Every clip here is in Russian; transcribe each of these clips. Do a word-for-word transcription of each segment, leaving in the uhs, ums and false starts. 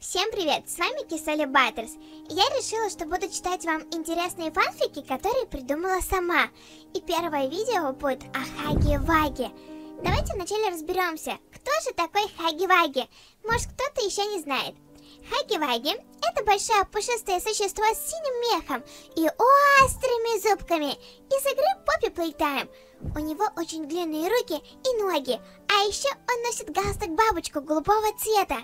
Всем привет, с вами Кисали Баттерс. Я решила, что буду читать вам интересные фанфики, которые придумала сама. И первое видео будет о Хагги-Вагги. Давайте вначале разберемся, кто же такой Хагги-Вагги. Может, кто-то еще не знает. Хагги-Вагги – это большое пушистое существо с синим мехом и острыми зубками из игры Поппи Плейтайм. У него очень длинные руки и ноги, а еще он носит галстук-бабочку голубого цвета.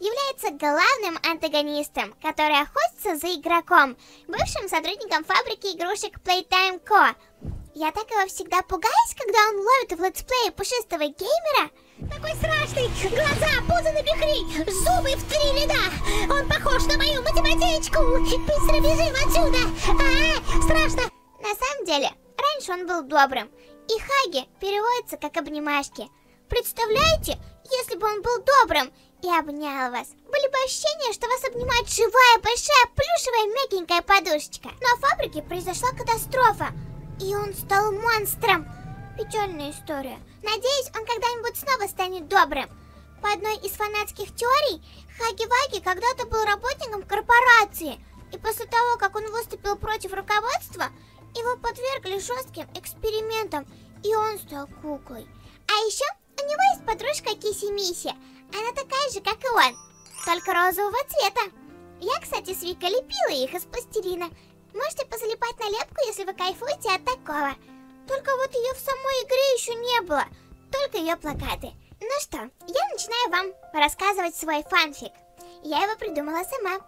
Является главным антагонистом, который охотится за игроком, бывшим сотрудником фабрики игрушек Playtime ко. Я так его всегда пугаюсь, когда он ловит в летсплее пушистого геймера. Такой страшный, глаза, пузо напихри, зубы в три ряда. Он похож на мою математичку. Быстро бежим отсюда. А-а-а, страшно. На самом деле, раньше он был добрым. И Хагги переводится как обнимашки. Представляете, если бы он был добрым и обнял вас, были бы ощущения, что вас обнимает живая, большая, плюшевая, мягенькая подушечка. Но в фабрике произошла катастрофа, и он стал монстром. Печальная история. Надеюсь, он когда-нибудь снова станет добрым. По одной из фанатских теорий, Хагги-Вагги когда-то был работником корпорации, и после того, как он выступил против руководства, его подвергли жестким экспериментам, и он стал куклой. А еще у него есть подружка Кисси-Мисси. Она такая же, как и он, только розового цвета. Я, кстати, с Викой лепила их из пластилина. Можете позалипать на лепку, если вы кайфуете от такого. Только вот ее в самой игре еще не было, только ее плакаты. Ну что, я начинаю вам рассказывать свой фанфик. Я его придумала сама.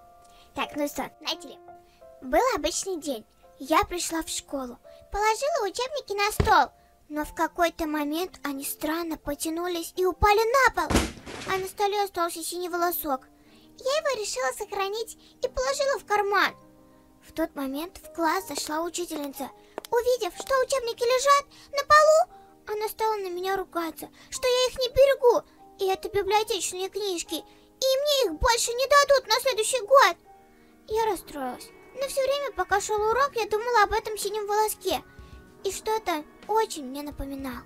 Так, ну что, начали. Был обычный день. Я пришла в школу, положила учебники на стол, но в какой-то момент они странно потянулись и упали на пол. А на столе остался синий волосок. Я его решила сохранить и положила в карман. В тот момент в класс зашла учительница. Увидев, что учебники лежат на полу, она стала на меня ругаться, что я их не берегу, и это библиотечные книжки, и мне их больше не дадут на следующий год. Я расстроилась, но все время, пока шел урок, я думала об этом синем волоске, и что-то очень мне напоминало.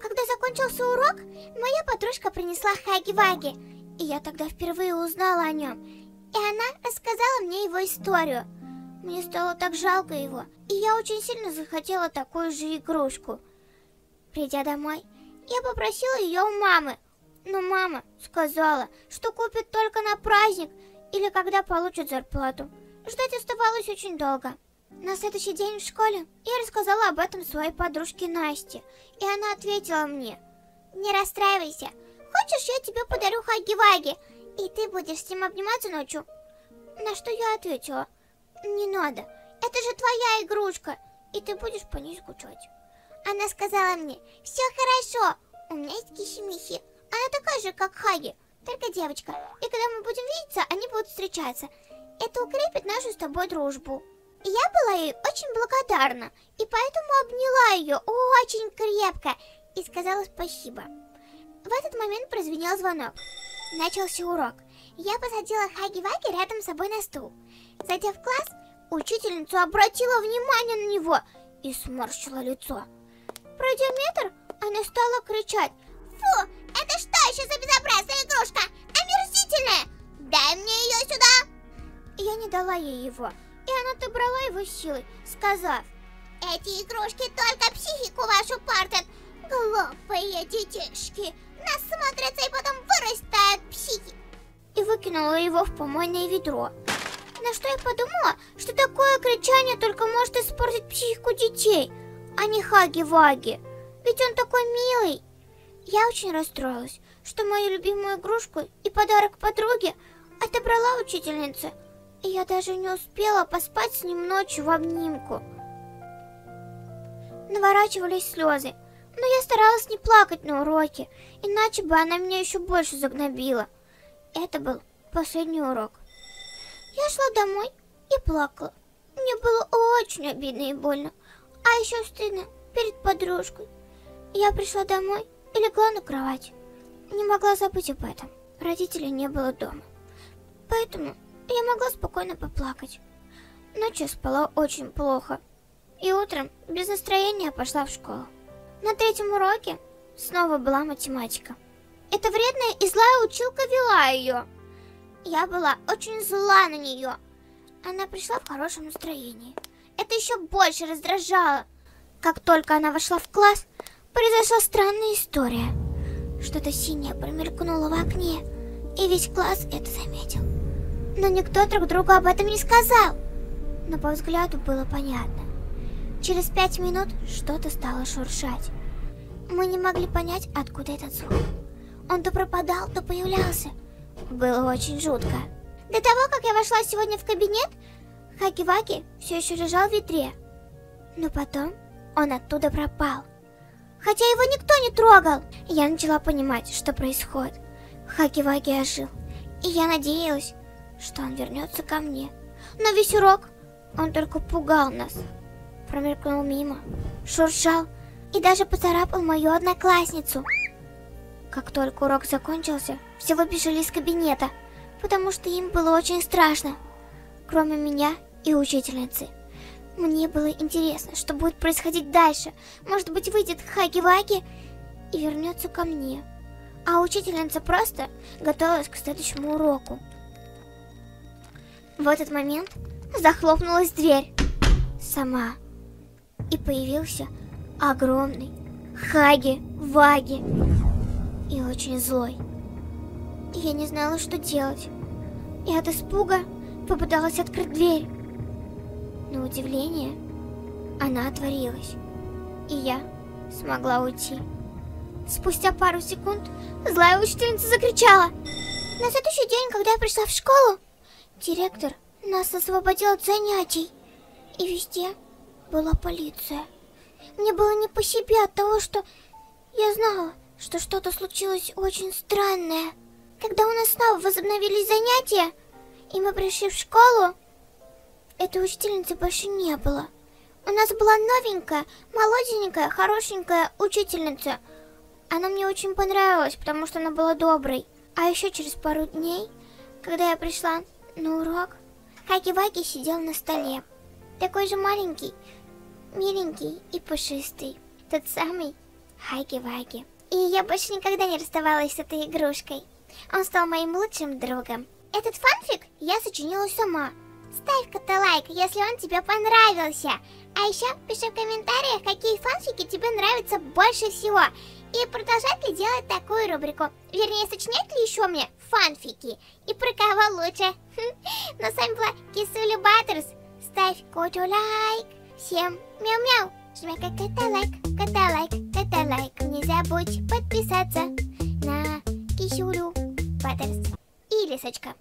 Когда закончился урок, моя подружка принесла Хагги-Вагги, и я тогда впервые узнала о нем, и она рассказала мне его историю. Мне стало так жалко его, и я очень сильно захотела такую же игрушку. Придя домой, я попросила ее у мамы, но мама сказала, что купит только на праздник или когда получит зарплату. Ждать оставалось очень долго. На следующий день в школе я рассказала об этом своей подружке Насте, и она ответила мне: «Не расстраивайся, хочешь, я тебе подарю Хагги-Вагги, и ты будешь с ним обниматься ночью?» На что я ответила: «Не надо, это же твоя игрушка, и ты будешь по ней скучать». Она сказала мне: «Все хорошо, у меня есть Кисси-Мисси, она такая же, как Хагги, только девочка, и когда мы будем видеться, они будут встречаться, это укрепит нашу с тобой дружбу». Я была ей очень благодарна, и поэтому обняла ее очень крепко и сказала спасибо. В этот момент прозвенел звонок. Начался урок. Я посадила Хагги-Вагги рядом с собой на стул. Зайдя в класс, учительница обратила внимание на него и сморщила лицо. Пройдя метр, она стала кричать: «Фу, это что еще за безобразная игрушка? Омерзительная! Дай мне ее сюда!» Я не дала ей его. И она отобрала его силой, сказав: «Эти игрушки только психику вашу портят. Глупые детишки, насмотрятся и потом вырастают психи». И выкинула его в помойное ведро. На что я подумала, что такое кричание только может испортить психику детей, а не Хагги-Вагги. Ведь он такой милый. Я очень расстроилась, что мою любимую игрушку и подарок подруге отобрала учительница. И я даже не успела поспать с ним ночью в обнимку. Наворачивались слезы, но я старалась не плакать на уроке, иначе бы она меня еще больше загнобила. Это был последний урок. Я шла домой и плакала. Мне было очень обидно и больно, а еще стыдно перед подружкой. Я пришла домой и легла на кровать. Не могла забыть об этом. Родителей не было дома, поэтому я могла спокойно поплакать. Ночью спала очень плохо, и утром без настроения пошла в школу. На третьем уроке снова была математика. Эта вредная и злая училка вела ее. Я была очень зла на нее. Она пришла в хорошем настроении. Это еще больше раздражало. Как только она вошла в класс, произошла странная история. Что-то синее промелькнуло в окне, и весь класс это заметил. Но никто друг другу об этом не сказал. Но по взгляду было понятно. Через пять минут что-то стало шуршать. Мы не могли понять, откуда этот звук. Он то пропадал, то появлялся. Было очень жутко. До того, как я вошла сегодня в кабинет, Хагги-Вагги все еще лежал в ведре. Но потом он оттуда пропал. Хотя его никто не трогал. Я начала понимать, что происходит. Хагги-Вагги ожил. И я надеялась, что он вернется ко мне. Но весь урок он только пугал нас. Промелькнул мимо, шуршал и даже поцарапал мою одноклассницу. Как только урок закончился, все выбежали из кабинета, потому что им было очень страшно. Кроме меня и учительницы. Мне было интересно, что будет происходить дальше. Может быть, выйдет Хагги-Вагги и вернется ко мне. А учительница просто готовилась к следующему уроку. В этот момент захлопнулась дверь сама. И появился огромный Хагги-Вагги. И очень злой. Я не знала, что делать. И от испуга попыталась открыть дверь. На удивление, она отворилась. И я смогла уйти. Спустя пару секунд злая учительница закричала. На следующий день, когда я пришла в школу, директор нас освободил от занятий, и везде была полиция. Мне было не по себе от того, что я знала, что что-то случилось очень странное. Когда у нас снова возобновились занятия, и мы пришли в школу, этой учительницы больше не было. У нас была новенькая, молоденькая, хорошенькая учительница. Она мне очень понравилась, потому что она была доброй. А еще через пару дней, когда я пришла на урок, Хагги-Вагги сидел на столе. Такой же маленький, миленький и пушистый. Тот самый Хагги-Вагги. И я больше никогда не расставалась с этой игрушкой. Он стал моим лучшим другом. Этот фанфик я сочинила сама. Ставь-ка лайк, если он тебе понравился. А еще пиши в комментариях, какие фанфики тебе нравятся больше всего. И продолжать ли делать такую рубрику. Вернее, сочинять ли еще мне фанфики. И про кого лучше. Но с вами была Кисали Баттерс. Ставь коту лайк. Всем мяу-мяу. Жми как кота лайк, кота лайк, кота лайк. Не забудь подписаться на Кисали Баттерс и Лисочка.